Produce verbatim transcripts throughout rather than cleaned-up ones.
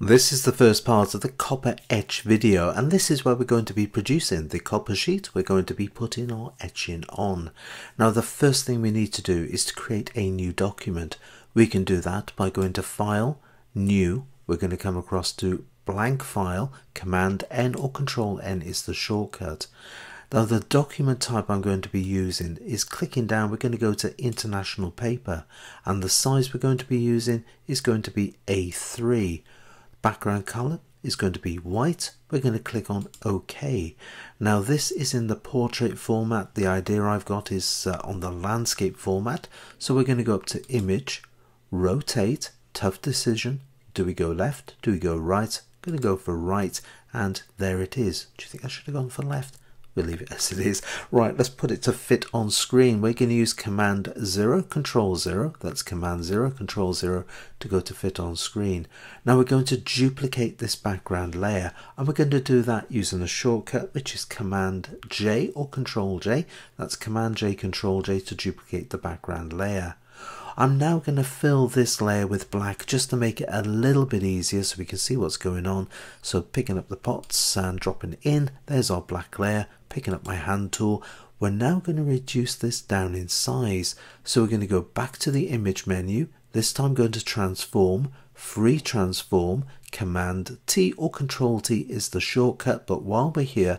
This is the first part of the copper etch video, and this is where we're going to be producing the copper sheet we're going to be putting our etching on. Now the first thing we need to do is to create a new document. We can do that by going to File, New, we're going to come across to Blank File, Command N or Control N is the shortcut. Now the document type I'm going to be using is clicking down, we're going to go to International Paper, and the size we're going to be using is going to be A three. Background color is going to be white. We're going to click on OK. Now this is in the portrait format. The idea I've got is uh, on the landscape format. So we're going to go up to Image, Rotate, tough decision. Do we go left? Do we go right? I'm going to go for right, and there it is. Do you think I should have gone for left? We'll leave it as it is. Right, let's put it to fit on screen. We're going to use Command zero, Control zero, that's Command zero, Control zero to go to fit on screen. Now we're going to duplicate this background layer, and we're going to do that using a shortcut which is Command J or Control J, that's Command J, Control J to duplicate the background layer. I'm now going to fill this layer with black just to make it a little bit easier so we can see what's going on. So picking up the pots and dropping in, there's our black layer. Picking up my hand tool, we're now going to reduce this down in size. So we're going to go back to the image menu, this time going to transform, free transform, Command T or Control T is the shortcut, but while we're here,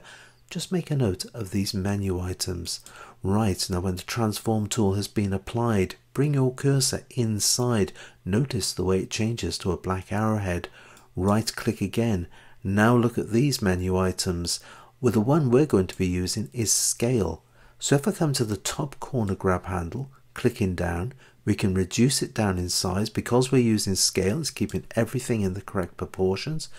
just make a note of these menu items. Right, now when the transform tool has been applied, bring your cursor inside. Notice the way it changes to a black arrowhead. Right click again. Now look at these menu items. Well, the one we're going to be using is scale. So if I come to the top corner grab handle, clicking down, we can reduce it down in size because we're using scale. It's keeping everything in the correct proportions.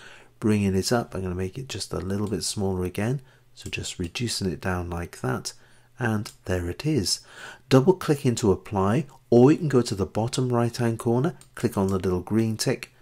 Bringing it up, I'm going to make it just a little bit smaller again. So just reducing it down like that, and there it is. Double clicking to apply, or you can go to the bottom right hand corner, click on the little green tick.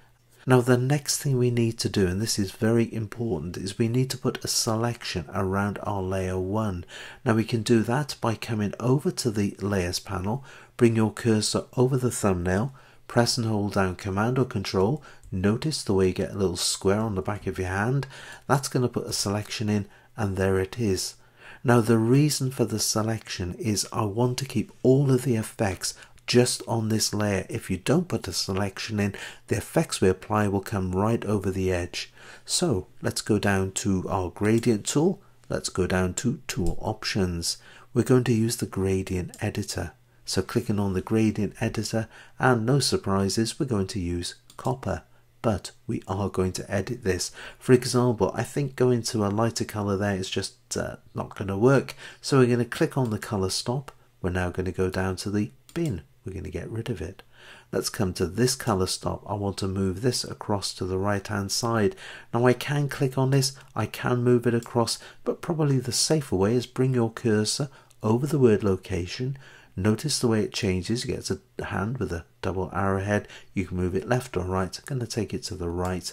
Now the next thing we need to do, and this is very important, is we need to put a selection around our layer one. Now we can do that by coming over to the layers panel, bring your cursor over the thumbnail, press and hold down Command or Control. Notice the way you get a little square on the back of your hand. That's going to put a selection in, and there it is. Now the reason for the selection is I want to keep all of the effects just on this layer. If you don't put a selection in, the effects we apply will come right over the edge. So let's go down to our gradient tool. Let's go down to Tool Options. We're going to use the gradient editor. So clicking on the gradient editor, and no surprises, we're going to use copper. But we are going to edit this. For example, I think going to a lighter color there is just uh, not going to work. So we're going to click on the color stop. We're now going to go down to the bin. We're going to get rid of it. Let's come to this color stop. I want to move this across to the right hand side. Now I can click on this. I can move it across, but probably the safer way is bring your cursor over the word location. Notice the way it changes. You get a hand with a double arrowhead. You can move it left or right. I'm going to take it to the right.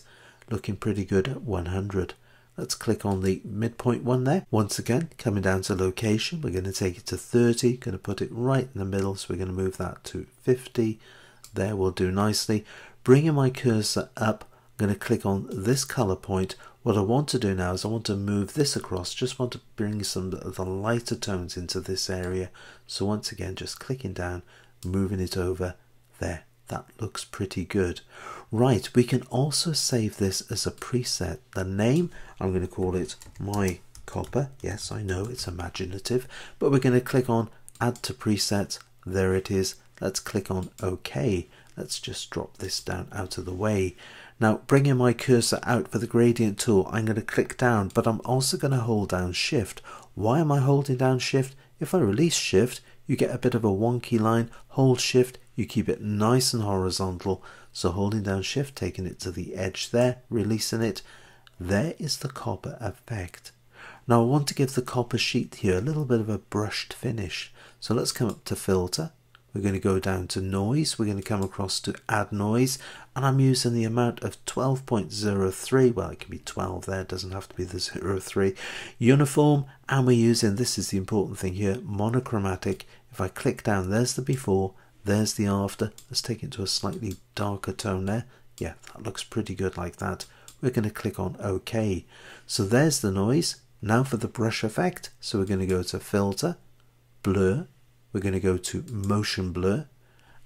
Looking pretty good at one hundred. Let's click on the midpoint one there. Once again, coming down to location, we're going to take it to thirty. Going to put it right in the middle. So we're going to move that to fifty. There will do nicely. Bringing my cursor up, I'm going to click on this color point. What I want to do now is I want to move this across, just want to bring some of the lighter tones into this area. So once again, just clicking down, moving it over there. That looks pretty good. Right, we can also save this as a preset. The name, I'm going to call it My Copper. Yes, I know it's imaginative, but we're going to click on Add to Preset. There it is. Let's click on OK. Let's just drop this down out of the way. Now bringing my cursor out for the gradient tool, I'm going to click down, but I'm also going to hold down shift. Why am I holding down shift? If I release shift, you get a bit of a wonky line. Hold shift, you keep it nice and horizontal. So holding down shift, taking it to the edge there, releasing it. There is the copper effect. Now I want to give the copper sheet here a little bit of a brushed finish. So let's come up to filter. We're going to go down to noise, we're going to come across to add noise, and I'm using the amount of twelve point zero three, well it can be twelve there, it doesn't have to be the zero three, uniform, and we're using, this is the important thing here, monochromatic. If I click down, there's the before, there's the after. Let's take it to a slightly darker tone there, Yeah, that looks pretty good like that. We're going to click on OK. So there's the noise. Now for the brush effect. So we're going to go to Filter, Blur. We're going to go to Motion Blur.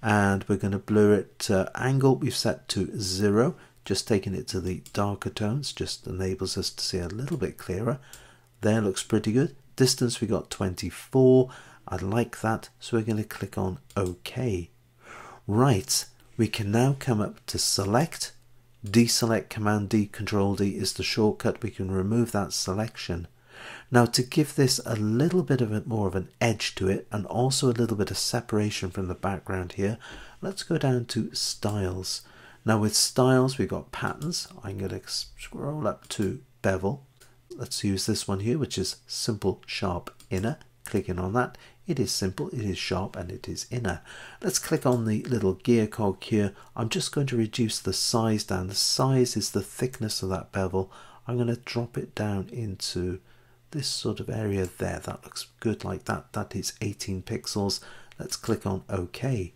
And we're going to blur it to angle. We've set to zero. Just taking it to the darker tones. Just enables us to see a little bit clearer. There looks pretty good. Distance, we got twenty-four. I like that. So we're going to click on OK. Right. We can now come up to Select. Deselect, Command-D, Control-D is the shortcut. We can remove that selection. Now to give this a little bit of a, more of an edge to it, and also a little bit of separation from the background here, let's go down to Styles. Now with Styles we've got Patterns. I'm going to scroll up to Bevel. Let's use this one here, which is Simple Sharp Inner. Clicking on that, it is simple, it is sharp, and it is inner. Let's click on the little gear cog here. I'm just going to reduce the size down. The size is the thickness of that bevel. I'm going to drop it down into this sort of area there. That looks good like that. That is eighteen pixels. Let's click on OK.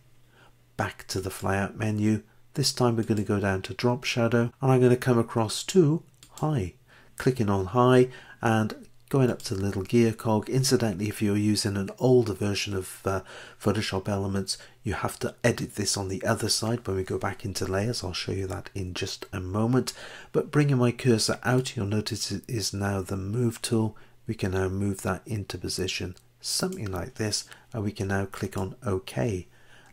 Back to the flyout menu. This time we're going to go down to drop shadow, and I'm going to come across to high. Clicking on high and going up to the little gear cog. Incidentally, if you're using an older version of uh, Photoshop Elements, you have to edit this on the other side. When we go back into layers, I'll show you that in just a moment. But bringing my cursor out, you'll notice it is now the move tool. We can now move that into position, something like this, and we can now click on OK.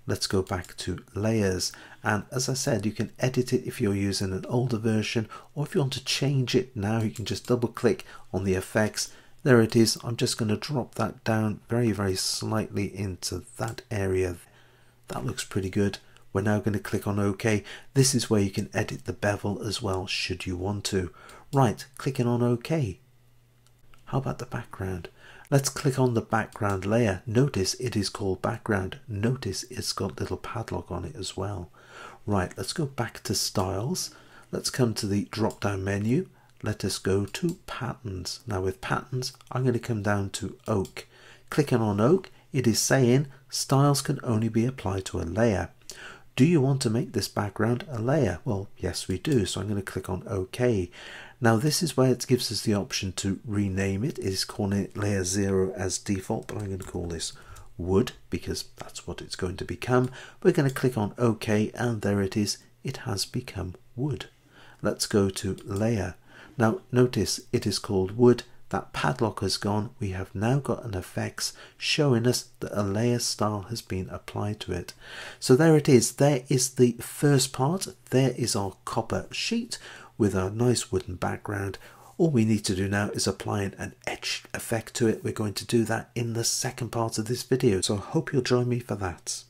Let's go back to layers, and as I said, you can edit it if you're using an older version, or if you want to change it now, you can just double click on the effects. There it is. I'm just going to drop that down very very slightly into that area. That looks pretty good. We're now going to click on OK. This is where you can edit the bevel as well, should you want to. Right, clicking on OK. How about the background? Let's click on the background layer. Notice it is called background. Notice it's got little padlock on it as well. Right, let's go back to Styles. Let's come to the drop down menu. Let us go to Patterns. Now with Patterns, I'm going to come down to Oak. Clicking on Oak, it is saying styles can only be applied to a layer. Do you want to make this background a layer? Well, yes we do. So I'm going to click on OK. Now this is where it gives us the option to rename it. It is calling it layer zero as default, but I'm going to call this wood because that's what it's going to become. We're going to click on OK, and there it is. It has become wood. Let's go to layer. Now notice it is called wood. That padlock has gone. We have now got an effects showing us that a layer style has been applied to it. So there it is. There is the first part. There is our copper sheet with our nice wooden background. All we need to do now is apply an edge effect to it. We're going to do that in the second part of this video. So I hope you'll join me for that.